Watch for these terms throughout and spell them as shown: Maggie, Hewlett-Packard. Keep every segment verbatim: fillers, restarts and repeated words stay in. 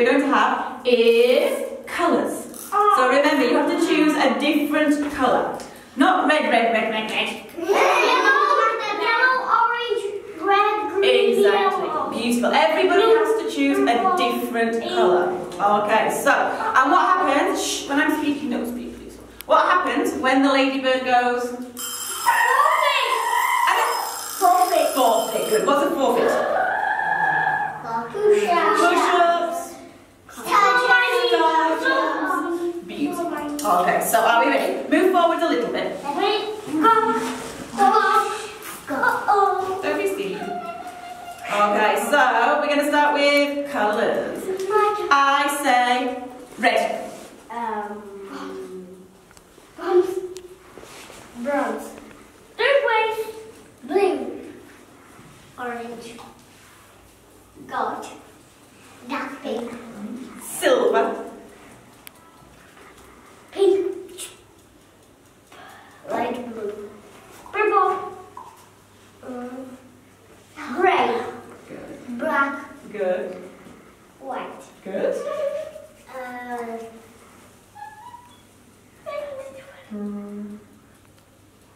we're going to have is colours. So remember, you have to choose a different colour. Not red, red, red, red, red. Yellow, yellow, orange, red, green, exactly. Yellow. Beautiful. Everybody has to choose a different colour. Okay, so, and what happens, shh, when I'm speaking, don't speak, please. What happens when the ladybird goes? Forfeit! Forfeit. Forfeit. Good. What's a forfeit? Push-ups. Push-ups. Push-ups. Beautiful. Okay, so are we ready? Move forward a little bit. Ready? Go. Go. Don't be silly. Okay, so we're going to start with colours. I say red. Um, bronze. Bronze. Third wave. Blue. Orange. Gold. Dark pink. Silver. Pink. Light blue. Purple. Um, Grey. Good. Black. Good. White. Good. Uh,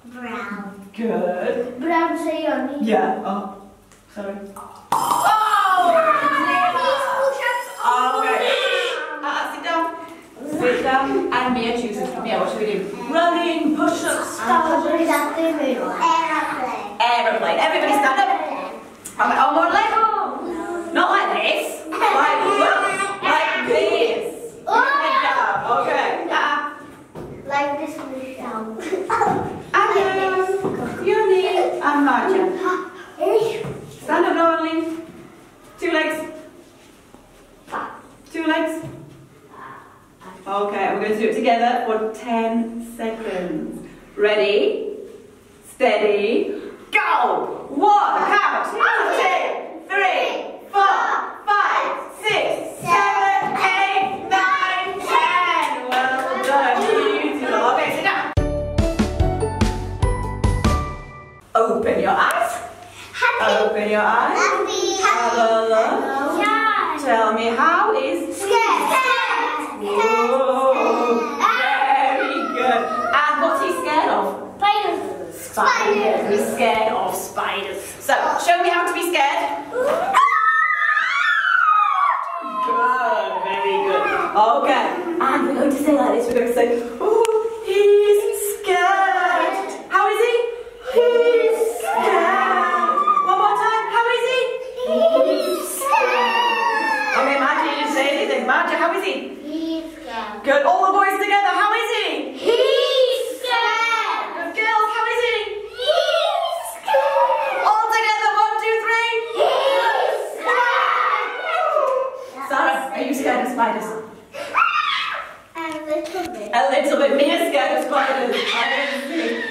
brown. Good. Brown crayon. Yeah. Oh, sorry. Oh! Okay. Uh, sit down. Sit down. And Mia chooses. Mia, what should we do? Running, push-ups, stars. Aeroplane. Aeroplane. Everybody stand up. Okay. Oh, more like. Not like this. Like, look, like this. Oh, yeah. Okay. Ah. Like this with down. Adios. Yoni and Marja. Stand up, darling. Two legs. Two legs. Okay, we're going to do it together for ten seconds. Ready? Steady. Go. One count. One, two, three. Four, five, six, seven, eight, nine, ten. Well done, beautiful. Okay, sit down. Open your eyes. Happy. Open your eyes. Happy. Have a look. Yeah. Tell me, how is scared? Scared. Whoa, very good. And what's he scared of? Spiders. Spiders. He's scared of spiders. So, show me how to be scared. Okay, and we're going to say like this, we're going to say, ooh, he's scared. How is he? He's scared. One more time, how is he? He's scared. Okay, Maggie, you say anything. Maggie, how is he? He's scared. Good, all the boys together, how is he? He's scared. Good girls, how is he? He's scared. All together, one, two, three. He's scared. Sarah, are you scared of spiders? A little bit. Mia's scared of spiders.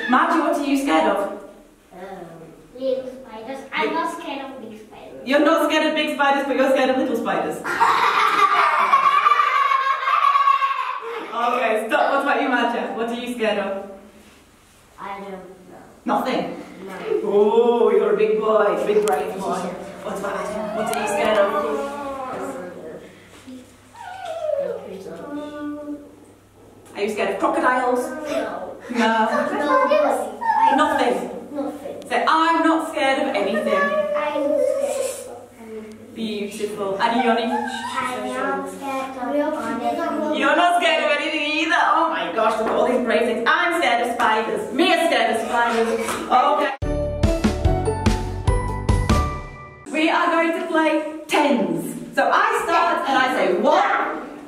Margie, what are you scared of? Little spiders. I'm not scared of big spiders. You're not scared of big spiders, but you're scared of little spiders. Okay, stop. What about you, Margie? What are you scared of? I don't know. Nothing? No. Oh, you're a big boy. Big brave boy. What about Adam? What are you scared of? Are you scared of crocodiles? No. No. Nothing. Nothing. Say, I'm not scared of anything. I'm scared of anything. Beautiful. And Yoni? I'm not scared of anything. You're not scared of anything either? Oh my gosh, look at all these brave things. I'm scared of spiders. Mia's scared of spiders. Okay. We are going to play tens. So I start and I say one.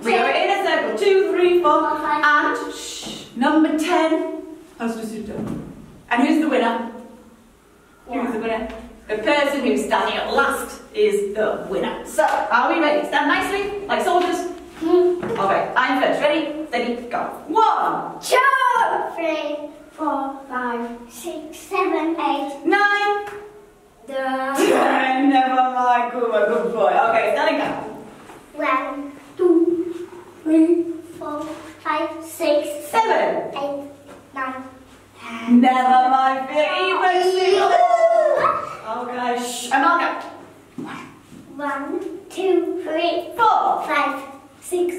We are in a circle. Two, three, four, and shh, number ten has to sit down. And who's the winner? Who's the winner? The person who's standing at last is the winner. So, are we ready? Stand nicely, like soldiers. Okay, I'm first. Ready? Steady, go. One, two, three, four, five, six, seven, eight, nine, ten. Never mind. Good, good boy. Okay, stand and go. One, two. Three, four, five, six, seven, eight, nine, ten. Never mind, we're even. Okay, shh. And I'll go. One, One, two, three, four, five, six,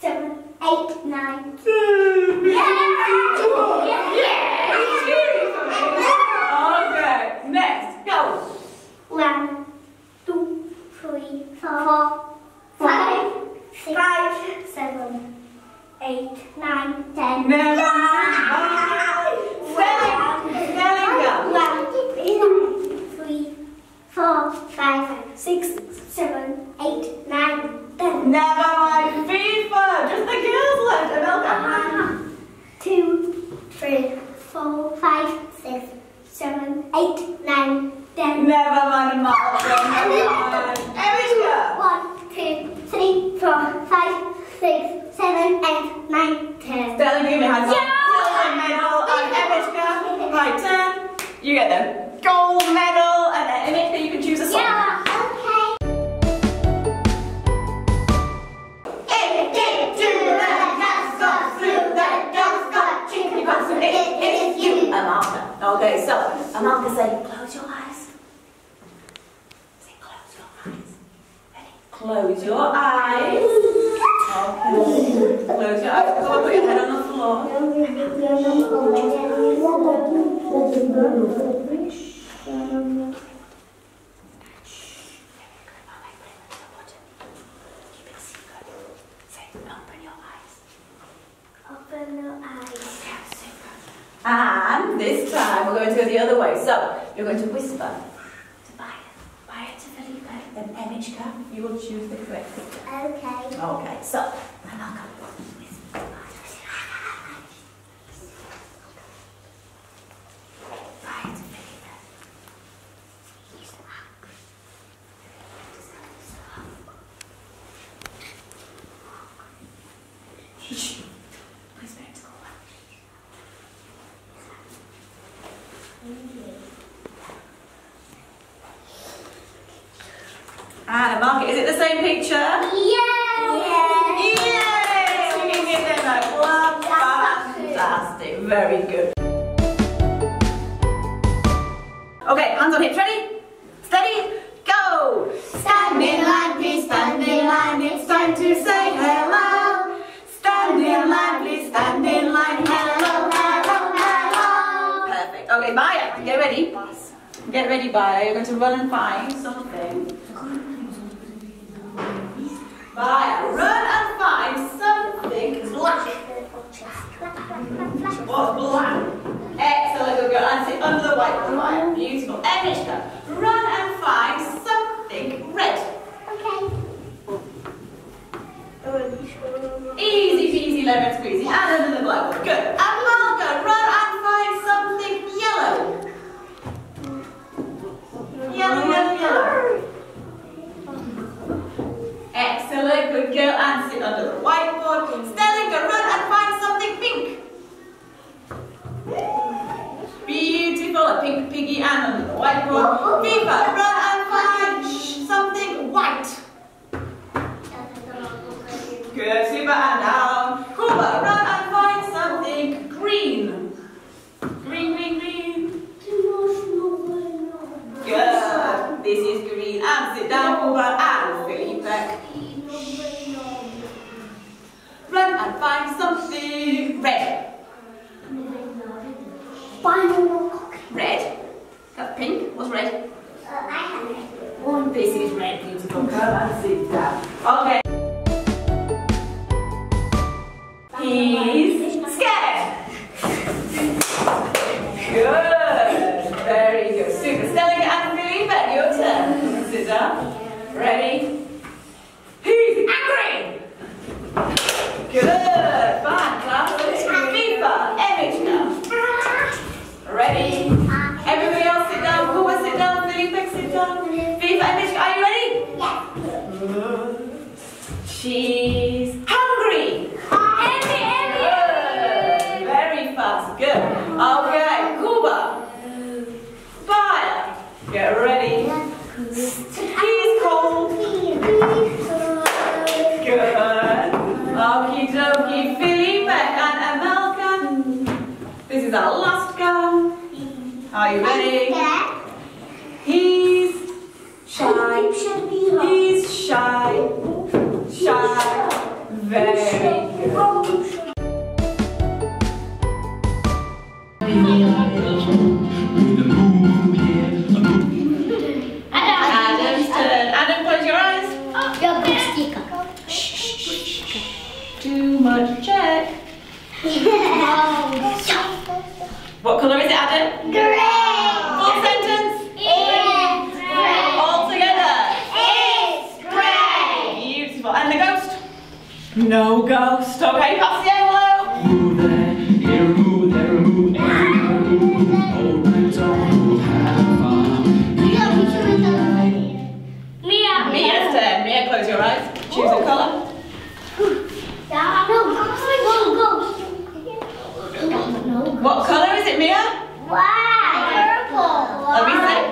seven, eight, nine. Yeah! Yeah! Yeah! Okay, next, go! One, two, three, four, five, six, five, seven, eight, nine, ten. Never. Yeah! Seven, seven, go! One, three, four, five, six, seven, eight, nine, ten. Never mind, feet first. Just the girls left. About two, three, four, five, six, seven, eight, nine, ten. Never mind, Malcolm. Never mind. Erica. One, two, three, four, five, six, seven, eight, nine, ten. Stella, give me a hand. Gold medal and Erica. Right, ten. You get them. Gold medal and anything you can choose a song. Yeah. It is you, Amalka. Okay, so Amalka said, close your eyes. Say, close your eyes. Ready? Close your eyes. Okay. Close your eyes. Come on, put your head on the floor. Keep it secret. Say, open your eyes. Open your eyes. And this time we're going to go the other way. So you're going to whisper to Bayer, Bayer to Felipe, then Emichka, you will choose the correct picture. Okay. Okay, so Amalka, whisper to Bayer. Bayer to Felipe. Use the mic. Shh. Whisper to go back. And Amalka, is it the same picture? Yeah! Yay! Yay! We can give them a clap. Fantastic. Very good. Okay, hands on hips. Ready? Steady? Go! Stand in line, please. Stand in line. It's time to say hello. Stand in line, please. Stand in line. Hello. Okay, Bayer, get ready. Get ready, Bayer. You're going to run and find something. Bayer, run and find something black. What's black? Excellent, good girl. And sit under the white one, Bayer. Beautiful. Emichka, run and find something red. Okay. Easy peasy, lemon squeezy. And under the black one. Good. And Amalka, run and find something. Yellow. Yellow, yellow, yellow. Excellent, good girl. And sit under the whiteboard. Stella, go run and find something pink. Beautiful, a pink piggy and under the whiteboard. Viva, run and find something white. Good, super, and down. Kuba, run and find something green. Green, green, green. Good. This is green. And sit down, Kuba and Felipe. Run and find something red. Red. That pink. What's red? Oh, this is red. Beautiful. Go and sit down. Okay. He's scared. Good, very good. Super. Stella and Felipe, your turn. Sit down. Ready? Who's angry? Good, fantastic. Viva, Emichka. Ready? Everybody else sit down. Kuba, sit down. Felipe, sit down. Viva, Emichka, are you ready? Yes. She's hungry. Emmy, Emmy. Very fast. Good. Okay. Get ready. He's cold. What colour is it, Adam? Grey. Full sentence. It's grey. All together. It's grey. Beautiful. And the ghost? No ghost. Okay, pass the envelope. Moo there, here a moo, there a moo, everywhere a moo, moo. Oh, it's all moo, have fun. Mia, who's doing that? Mia. Mia's turn. Mia, close your eyes. Choose a colour. What colour is it, Mia? White. Purple. Let me see.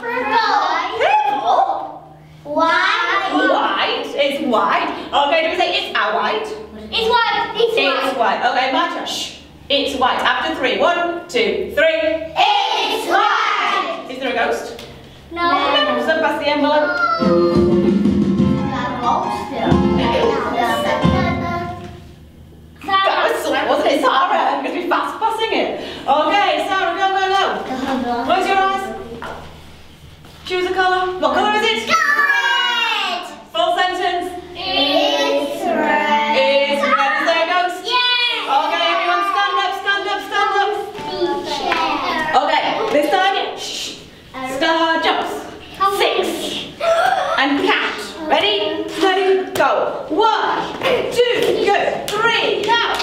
Purple. Purple. Purple. White. White. It's white. Okay, do we say it's a white? It's white. It's, it's white. white. Okay, my trash. It's white. After three. One, two, three. It's white. Is there a ghost? No. No. So pass the envelope. Wasn't it, Sarah? Because we're fast passing it. Okay, Sarah, go, go, go. Close your eyes. Choose a colour. What colour is it? Red! Full sentence. It's red. It's red. Is there a ghost? Yes. Okay, everyone, stand up, stand up, stand up. Okay, this time, shh. Star jumps. Six. And cat. Ready, steady, go. One, two, go. Three, now.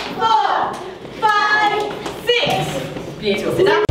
Beautiful.